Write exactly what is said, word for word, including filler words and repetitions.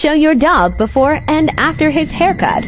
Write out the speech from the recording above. Show your dub before and after his haircut.